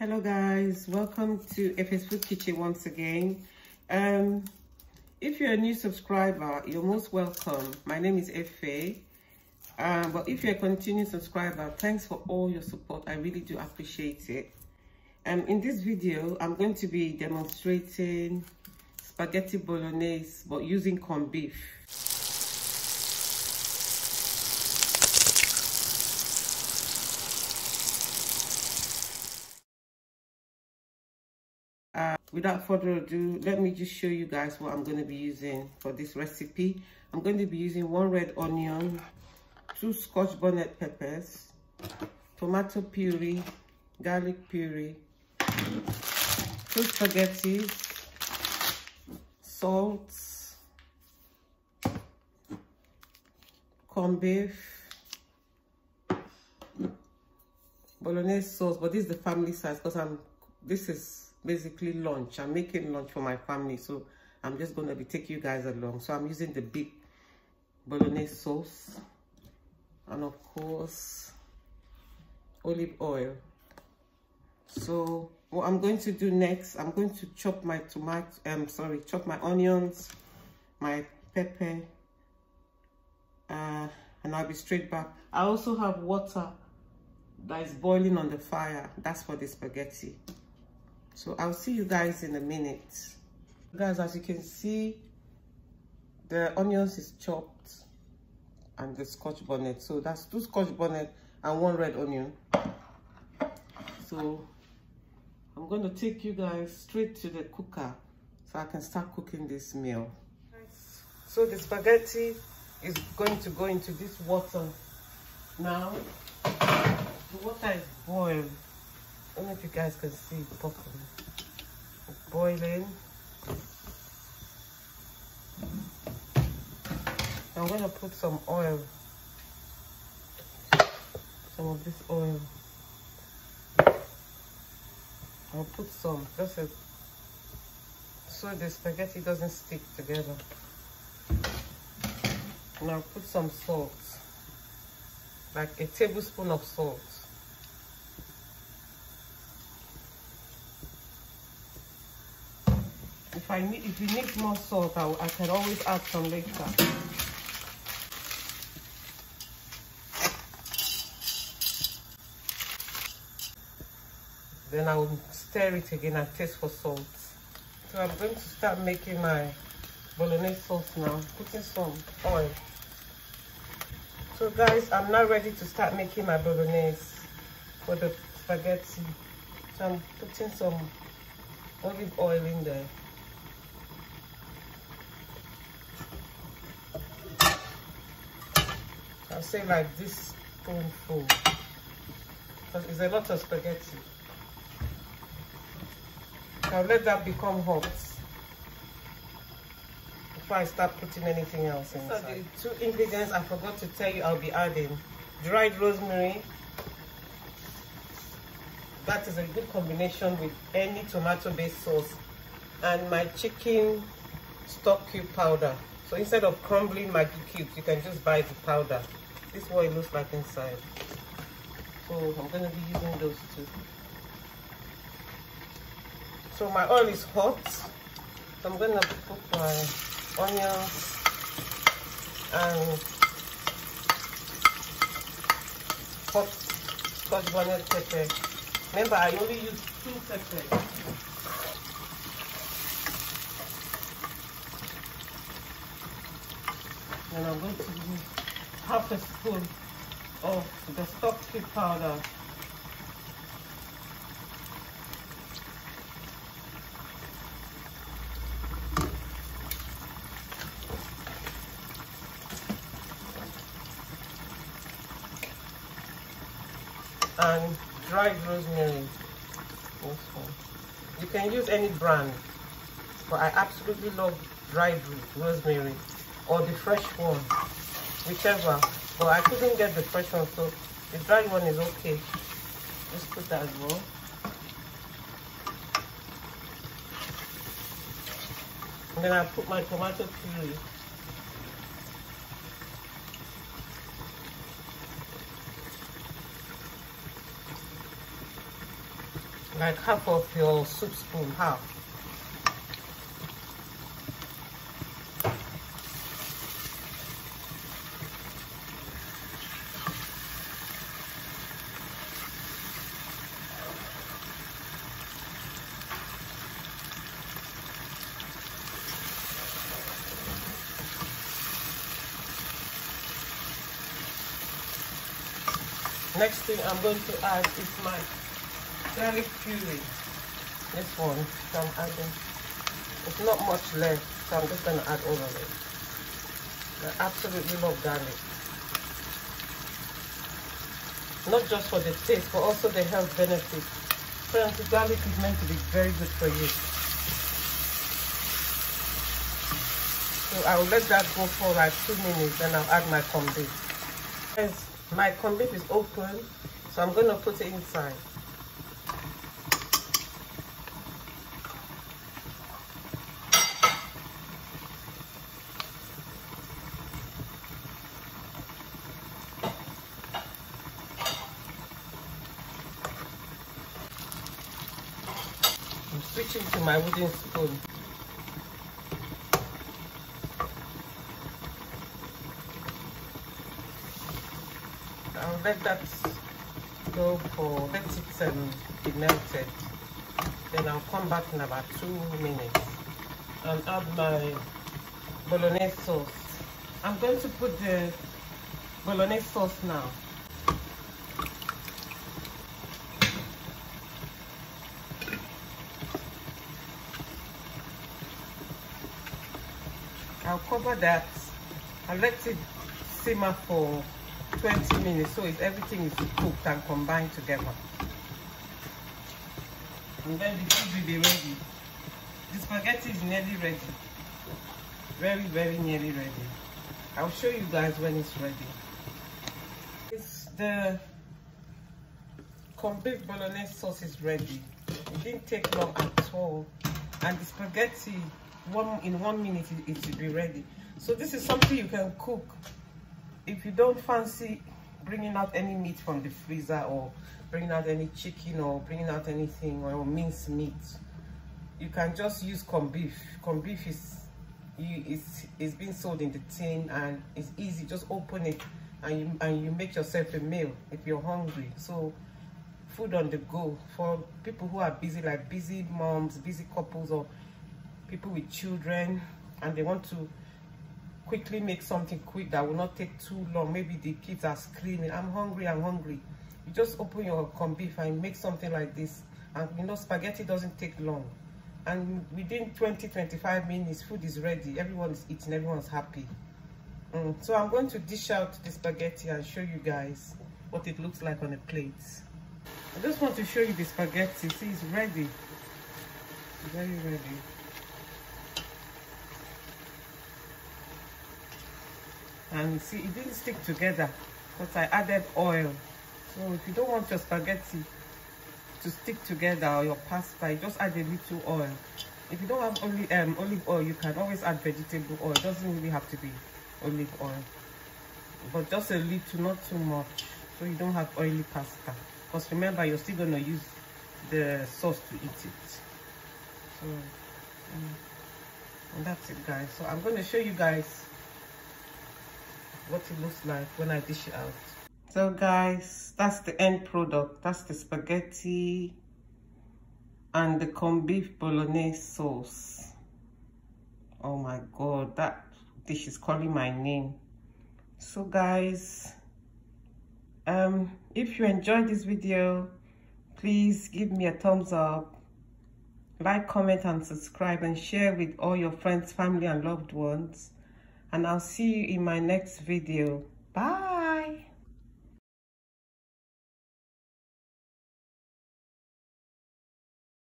Hello guys, welcome to Efe's Food Kitchen once again. If you're a new subscriber, you're most welcome. My name is Efe. But if you're a continued subscriber, thanks for all your support. I really do appreciate it. In this video, I'm going to be demonstrating spaghetti bolognese, but using corned beef. Without further ado, let me just show you guys what I'm going to be using for this recipe. I'm going to be using 1 red onion, 2 Scotch bonnet peppers, tomato puree, garlic puree, 2 spaghetti, salt, corned beef, bolognese sauce, but this is the family size because this is basically lunch. I'm making lunch for my family, so I'm just going to be taking you guys along. So I'm using the big bolognese sauce, and of course olive oil. So what I'm going to do next, I'm going to chop my chop my onions, my pepper, and I'll be straight back. I also have water that is boiling on the fire. That's for the spaghetti. So I'll see you guys in a minute. Guys, as you can see, the onions is chopped and the Scotch bonnet. So that's 2 Scotch bonnet and 1 red onion. So I'm going to take you guys straight to the cooker so I can start cooking this meal. So the spaghetti is going to go into this water now. The water is boiled. I don't know if you guys can see it properly. It's boiling. I'm going to put some oil. Some of this oil. I'll put some, just so the spaghetti doesn't stick together. And I'll put some salt. Like a tablespoon of salt. If you need more salt, I can always add some later. Then I will stir it again and taste for salt. So I'm going to start making my bolognese sauce now, putting some oil. So guys, I'm now ready to start making my bolognese for the spaghetti. So I'm putting some olive oil in there. I'll say like this spoonful, because it's a lot of spaghetti. Now let that become hot before I start putting anything else inside. So the 2 ingredients I forgot to tell you I'll be adding. Dried rosemary. That is a good combination with any tomato-based sauce. And my chicken stock cube powder. So instead of crumbling Maggi cubes, you can just buy the powder. This is what it looks like inside. So I'm going to be using those 2. So my oil is hot. So I'm going to put my onions and hot Scotch bonnet pepper. Remember, I only use 2 peppers. And I'm going to use half a spoon of the stock cube powder. And dried rosemary also. You can use any brand, but I absolutely love dried rosemary. Or the fresh one, whichever. But I couldn't get the fresh one, so the dried one is okay. Just put that as well. And then I put my tomato puree. like half of your soup spoon, half. Next thing I'm going to add is my garlic puree. This one, so I'm adding, it's not much left, so I'm just going to add all of it. I absolutely love garlic. Not just for the taste, but also the health benefits. Friends, garlic is meant to be very good for you. So I will let that go for like 2 minutes, then I'll add my combi. My corn beef is open, so I'm going to put it inside. I'm switching to my wooden spoon. I'll let that go for, let it be melted. Then I'll come back in about 2 minutes and add my bolognese sauce. I'm going to put the bolognese sauce now. I'll cover that and let it simmer for 20 minutes, so everything is cooked and combined together, and then the food will be ready. The spaghetti is nearly ready, very nearly ready. I'll show you guys when it's ready. It's the corned beef bolognese sauce is ready. It didn't take long at all, and the spaghetti in one minute it should be ready. So this is something you can cook if you don't fancy bringing out any meat from the freezer, or bringing out any chicken, or bringing out anything, or minced meat. You can just use corned beef. Corned beef is being sold in the tin, and it's easy. Just open it and you make yourself a meal if you're hungry. So food on the go for people who are busy, like busy moms, busy couples, or people with children, and they want to quickly make something quick that will not take too long. Maybe the kids are screaming, I'm hungry, I'm hungry. You just open your corned beef and make something like this. And you know, spaghetti doesn't take long. And within 20-25 minutes, food is ready. Everyone's eating, everyone's happy. So I'm going to dish out the spaghetti and show you guys what it looks like on a plate. I just want to show you the spaghetti. See, it's ready, very ready. And see, it didn't stick together because I added oil. So if you don't want your spaghetti to stick together, or your pasta, you just add a little oil. If you don't have only olive oil, you can always add vegetable oil. It doesn't really have to be olive oil, but just a little, not too much, so you don't have oily pasta, because remember, you're still going to use the sauce to eat it. So and that's it, guys. So I'm going to show you guys what it looks like when I dish it out. So guys, that's the end product. That's the spaghetti and the corned beef bolognese sauce. Oh my god, that dish is calling my name. So guys, if you enjoyed this video, please give me a thumbs up, like, comment and subscribe, and share with all your friends, family and loved ones. And I'll see you in my next video. Bye.